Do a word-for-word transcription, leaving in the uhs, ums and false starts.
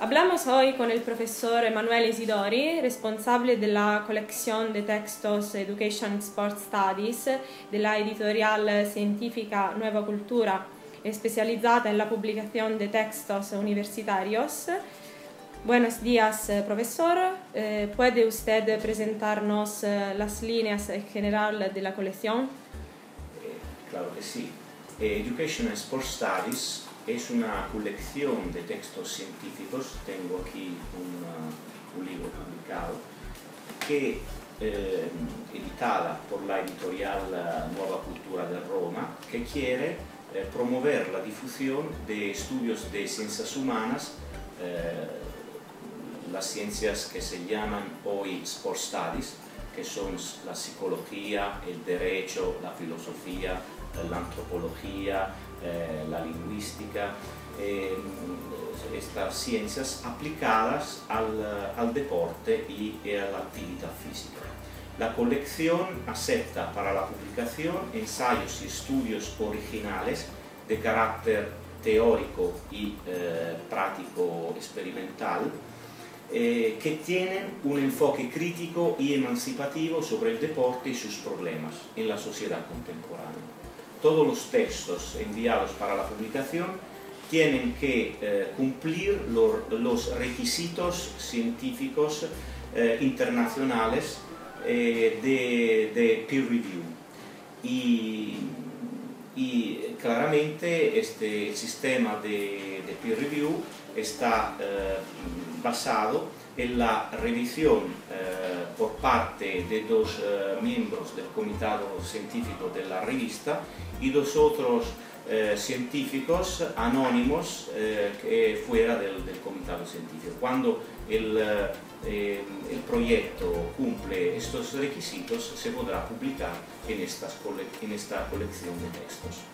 Hablamos hoy con el profesor Emanuele Isidori, responsable de la colección de textos Education and Sports Studies de la editorial científica Nueva Cultura, especializada en la publicación de textos universitarios. Buenos días, profesor. ¿Puede usted presentarnos las líneas en general de la colección? Claro que sí. Education and Sports Studies es una colección de textos científicos. Tengo aquí un, un libro publicado que eh, editada por la editorial Nueva Cultura de Roma, que quiere eh, promover la difusión de estudios de ciencias humanas, eh, las ciencias que se llaman hoy Sport Studies, que son la psicología, el derecho, la filosofía, l'antropología, eh, la lingüística, eh, estas ciencias aplicadas al, al deporte y, y a la actividad física. La colección acepta para la publicación ensayos y estudios originales de carácter teórico y eh, práctico experimental, eh, que tienen un enfoque crítico y emancipativo sobre el deporte y sus problemas en la sociedad contemporánea. Todos los textos enviados para la publicación tienen que eh, cumplir los, los requisitos científicos eh, internacionales eh, de, de peer review. Y, y claramente este, el sistema de, de peer review está eh, basado en la revisión eh, por parte de dos eh, miembros del comitato científico de la revista y dos otros eh, científicos anónimos eh, que fuera del, del comitato científico. Cuando el, eh, el proyecto cumple estos requisitos, se podrá publicar en, estas cole en esta colección de textos.